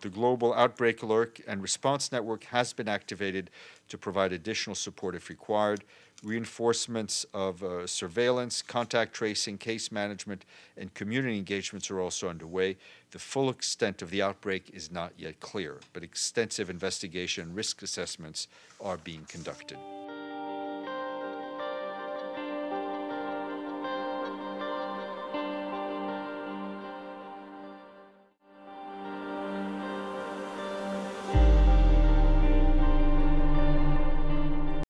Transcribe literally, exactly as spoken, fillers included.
the Global Outbreak Alert and Response Network has been activated to provide additional support if required. Reinforcements of uh, surveillance, contact tracing, case management, and community engagements are also underway. The full extent of the outbreak is not yet clear, but extensive investigation and risk assessments are being conducted.